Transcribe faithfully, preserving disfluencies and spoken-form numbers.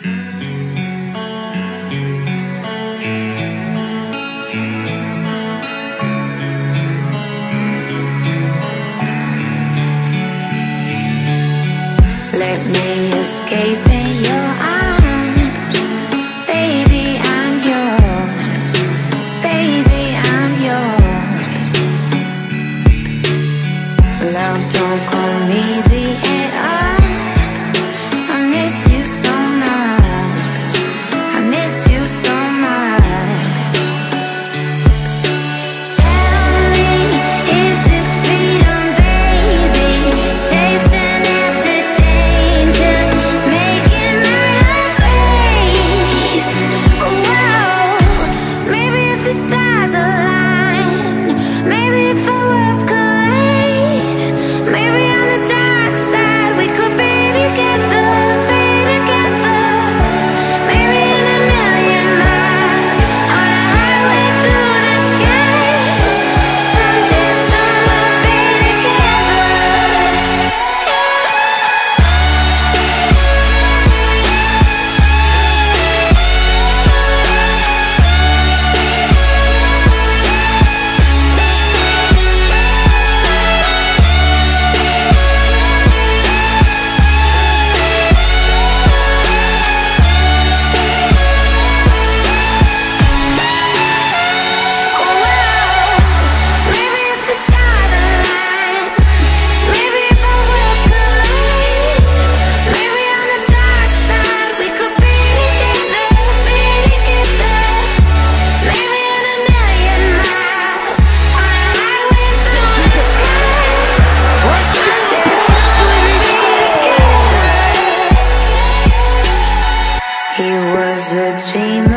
Let me escape in your arms. Baby, I'm yours. Baby, I'm yours. Love don't come easy at all. I miss you so much. I miss you so much. Tell me, is this freedom, baby? Chasing after danger, making my heart race. Whoa, maybe if the stars align, maybe if our worlds collide, maybe on the dark side we could be together, be together. Maybe in a million miles, on a highway through the skies, someday, some we'll be together. Dream